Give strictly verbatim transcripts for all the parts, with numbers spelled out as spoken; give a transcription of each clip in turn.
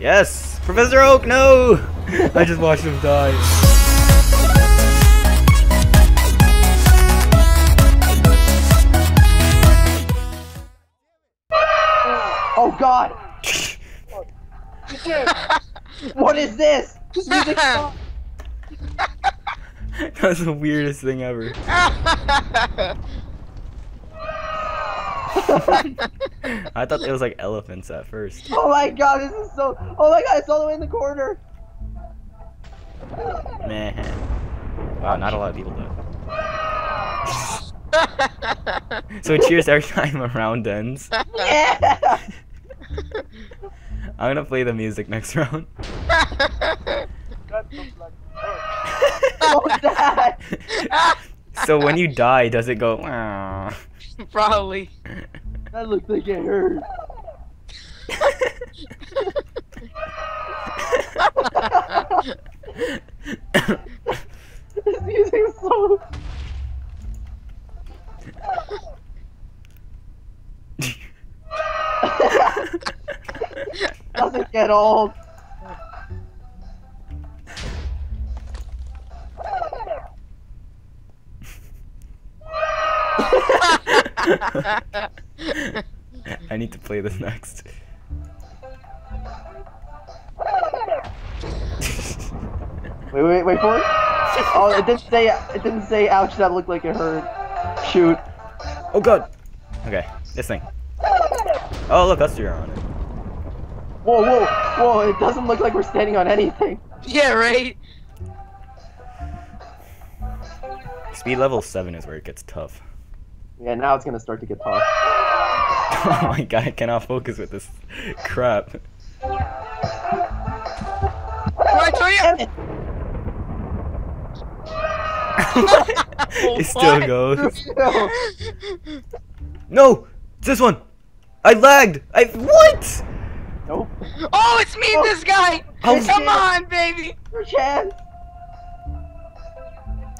Yes! Professor Oak, no! I just watched him die. Oh god! What is this? This music stopped. That was the weirdest thing ever. I thought it was like elephants at first. Oh my god, this is so. Oh my god, it's all the way in the corner. Man. Wow, not a lot of people do. So it cheers every time a round ends. Yeah! I'm gonna play the music next round. What's that? So when you die, does it go? Wow. Probably. That looks like it hurt. This music's so. Doesn't get old. I need to play this next. Wait, wait, wait for it. Oh, it didn't say. It didn't say. Ouch! That looked like it hurt. Shoot. Oh god. Okay, this thing. Oh look, us two are on it. Whoa, whoa, whoa! It doesn't look like we're standing on anything. Yeah, right. Speed level seven is where it gets tough. Yeah, now it's gonna start to get tough. Oh my god, I cannot focus with this crap. What are you? It still goes. No! It's this one! I lagged! I. What? Nope. Oh, it's me, oh. This guy! Oh, come on, baby! Your chance!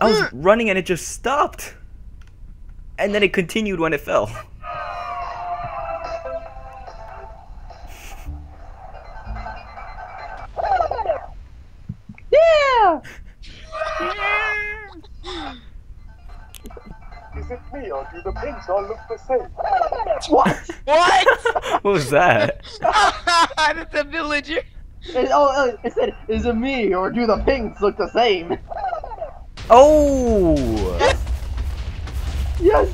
I was running and it just stopped! And then it continued when it fell. Yeah! Is it me or do the pins all look the same? What? What? What was that? That's a villager. It, oh, it said, is it me or do the pins look the same? Oh! Yes! Yes!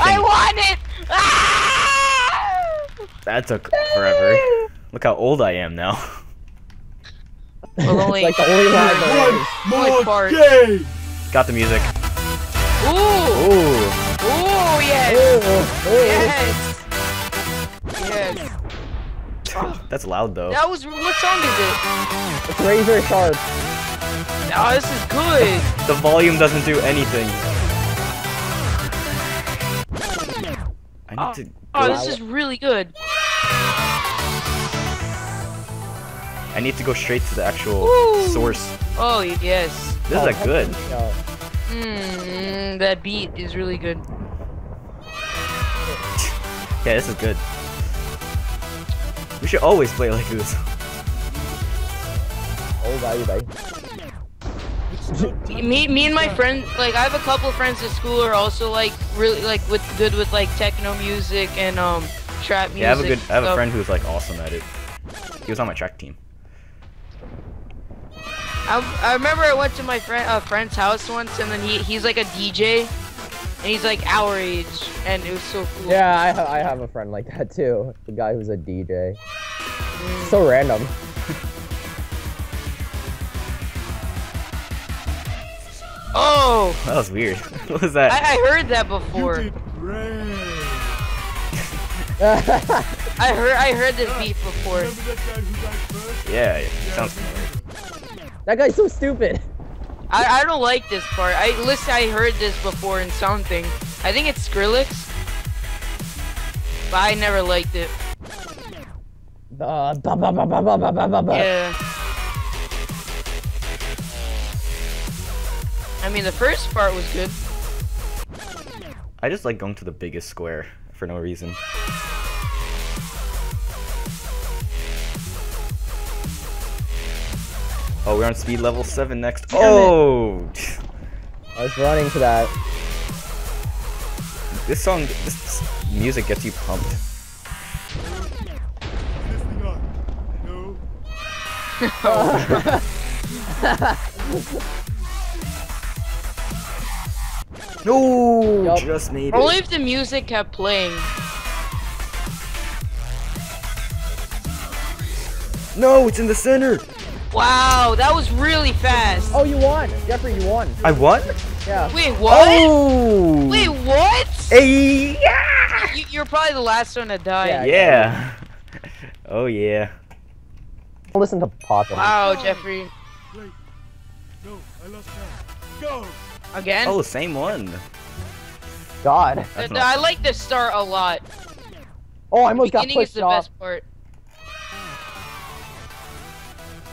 I won it! Ah! That took forever. Look how old I am now. Well, only like the only one more game. Got the music. Ooh! Ooh! Ooh! Yes! Ooh. Ooh. Yes! Yes! Oh. That's loud though. That was. What song is it? It's Razor Sharp. Oh, this is good! The volume doesn't do anything. I need oh, to. Oh, this out. Is really good. I need to go straight to the actual Ooh. Source. Oh, yes. This oh, is a good. Mmm, that beat is really good. Yeah, this is good. We should always play like this. Oh, bye, bye. Me, me and my friend, like I have a couple friends at school are also like really like with good with like techno music and um trap music. Yeah, I have a good. I have so. a friend who's like awesome at it. He was on my track team. I I remember I went to my friend a uh, friend's house once and then he he's like a D J and he's like our age and it was so cool. Yeah, I ha I have a friend like that too. The guy who's a D J. Mm. So random. Oh! That was weird. What was that? I, I heard that before. You did great. I heard I heard this beat before. Yeah, it sounds familiar. That guy's so stupid. I I don't like this part. I listen. I heard this before in something. I think it's Skrillex, but I never liked it. Uh, ba ba ba ba ba ba ba ba. Yeah. I mean, the first part was good. I just like going to the biggest square. I for no reason. Oh, we're on speed level seven next. Oh! I was running for that. This song, this music gets you pumped. No! Yep. Just made it. Only if the music kept playing. No, it's in the center! Wow, that was really fast. Oh, you won. Jeffrey, you won. I won? Yeah. Wait, what? Oh. Wait, what? Hey, yeah. You, you're probably the last one to die. Yeah. yeah. Oh, yeah. Listen to Papa. Wow, Jeffrey. Wait. No, I lost count. Go. Again? Oh, same one. God. I, I like this start a lot. Oh, I almost got pushed off. Beginning is the best part.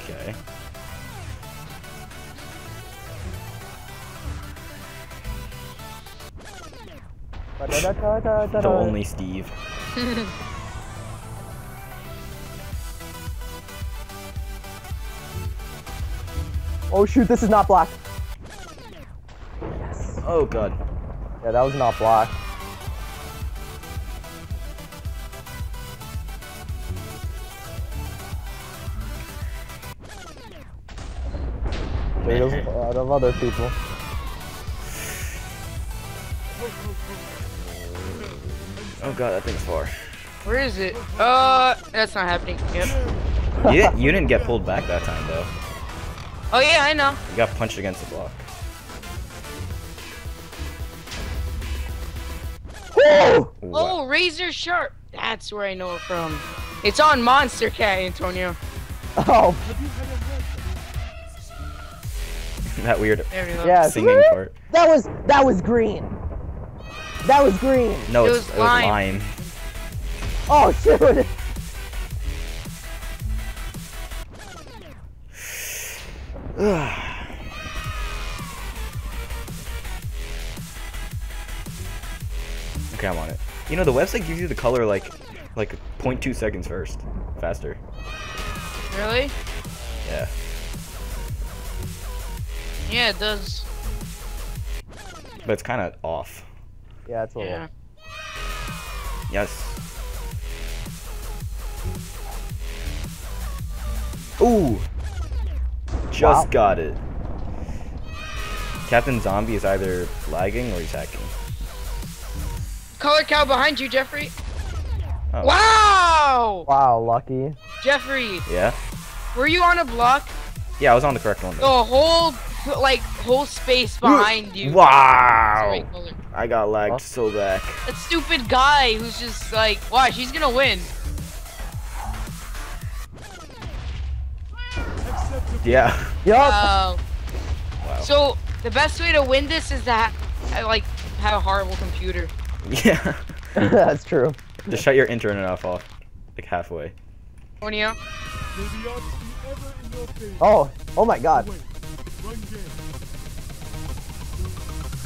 Okay. The only Steve. Oh shoot, this is not blocked. Yes. Oh god. Yeah, that was not blocked. There's a lot of other people. Oh god, that thing's far. Where is it? Uh, that's not happening. Yep. you, didn't, you didn't get pulled back that time, though. Oh yeah, I know. You got punched against the block. Whoa! Oh, razor sharp. That's where I know it from. It's on Monster Cat, Antonio. Oh. That weird we yeah, singing part. That was that was green. That was green. No, it was, it was lime. lime. Oh shoot! Okay, I'm on it. You know the website gives you the color like like zero point two seconds first, faster. Really? Yeah. Yeah, it does. But it's kind of off. Yeah, it's a little. Yeah. Yes. Ooh! Just wow. Got it. Captain Zombie is either lagging or he's hacking. Color cow behind you, Jeffrey. Oh. Wow! Wow, lucky. Jeffrey. Yeah? Were you on a block? Yeah, I was on the correct one. Though. The whole... like whole space behind you. Wow! I got lagged huh? so bad. That stupid guy who's just like, watch, he's gonna win. Yeah. Yep. Uh, wow. So the best way to win this is to ha like have a horrible computer. Yeah. That's true. Just shut your internet off, off like halfway. Antonio. Oh! Oh my God. What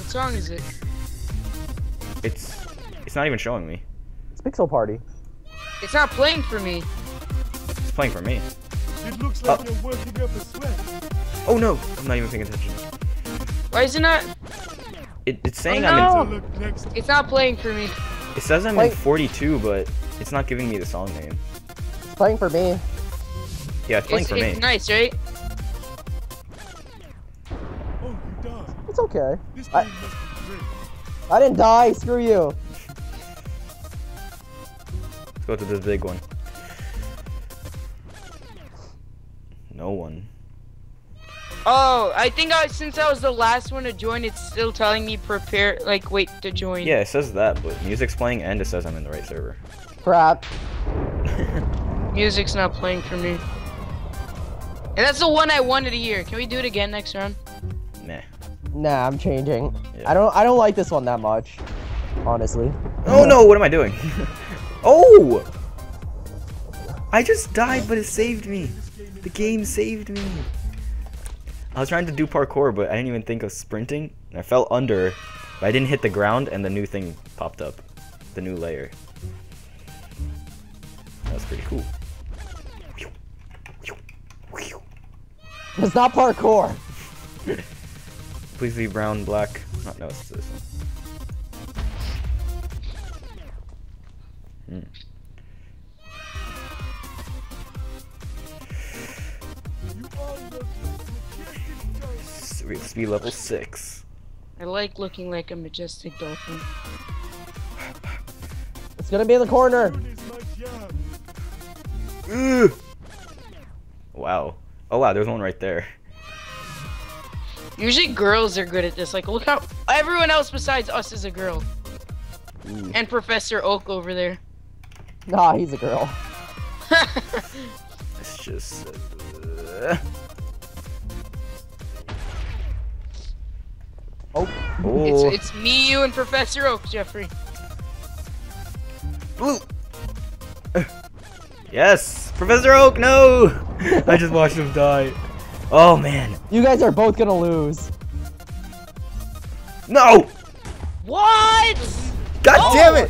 song is it? It's it's not even showing me. It's Pixel Party. It's not playing for me. It's playing for me. It looks like oh. you're working up a sweat. Oh no, I'm not even paying attention. Why is it not? It, it's saying oh, I'm no. in. It's not playing for me. It says I'm Play in forty-two, but it's not giving me the song name. It's playing for me. Yeah, it's playing it's, for it's me. It's nice, right? It's okay. I, I didn't die, screw you. Let's go to this big one. No one. Oh, I think I, since I was the last one to join, it's still telling me prepare, like wait to join. Yeah, it says that, but music's playing and it says I'm in the right server. Crap. Music's not playing for me. And that's the one I wanted to hear. Can we do it again next round? Nah. Nah, I'm changing. Yeah. I don't I don't like this one that much, honestly. Oh no, what am I doing? Oh! I just died, but it saved me. The game saved me. I was trying to do parkour, but I didn't even think of sprinting. And I fell under, but I didn't hit the ground, and the new thing popped up. the new layer. That's pretty cool. It's not parkour! Please be brown, black. Oh, no, it's this one. Hmm. So we have to be level six. I like looking like a majestic dolphin. It's gonna be in the corner! Ooh. Wow. Oh wow, there's one right there. Usually girls are good at this. Like, look how everyone else besides us is a girl. Ooh. And Professor Oak over there. Nah, he's a girl. It's just... Uh... Oh. oh. It's, it's me, you, and Professor Oak, Jeffrey. Ooh. Yes! Professor Oak, no! I just watched him die. Oh, man. You guys are both gonna lose. No! What? God oh. damn it!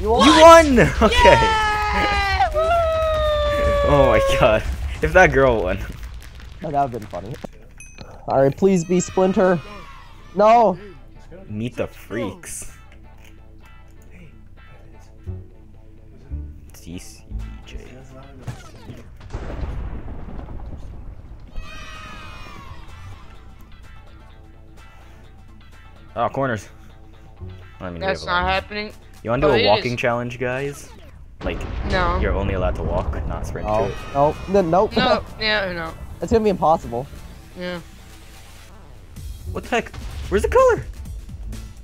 You won! You won. Okay. Yeah! Oh, my God. If that girl won. Oh, that would've been funny. Alright, please be Splinter. No! Meet the freaks. Jeez. Oh, corners. I mean, that's not happening. You want to oh, do a walking is. challenge, guys? Like, no. You're only allowed to walk, not sprint oh. to it. Oh, no, nope. No, yeah, no. That's gonna be impossible. Yeah. What the heck? Where's the color?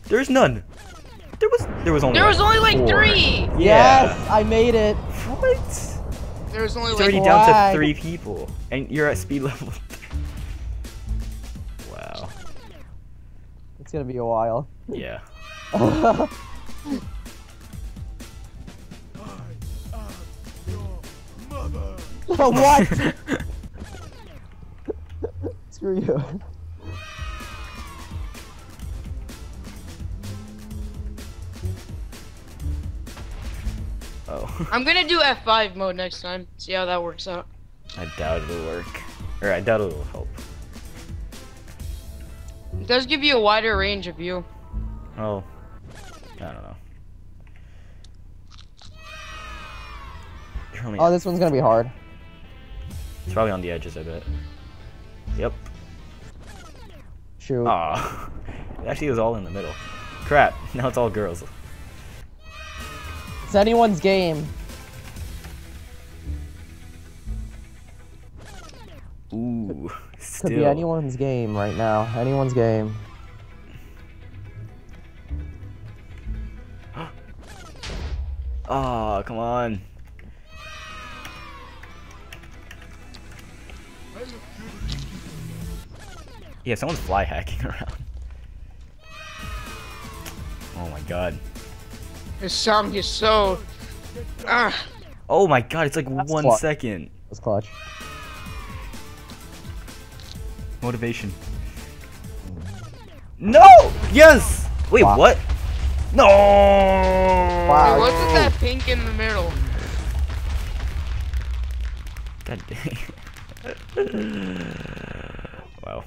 There's none. There was. There was only. There was only like four. three. Yeah. Yes, I made it. What? There was only. It's like already down to three people, and you're at speed level. Wow. It's gonna be a while. Yeah. What? Screw you. Oh. I'm gonna do F five mode next time. See how that works out. I doubt it'll work. Or I doubt it'll help. It does give you a wider range of view. Oh. I don't know. Only... Oh, this one's gonna be hard. It's probably on the edges, I bet. Yep. Shoot. Aw. It actually was all in the middle. Crap. Now it's all girls. It's anyone's game. Ooh. Still. Could be anyone's game right now. Anyone's game. Oh, come on. Yeah, someone's fly hacking around. Oh my god. This song is so. Uh. Oh my god, it's like That's one clutch. second. That's clutch. Motivation. No! Yes! Wait, wow. what? No! Wow. Wait, wasn't that pink in the middle? God dang. Wow.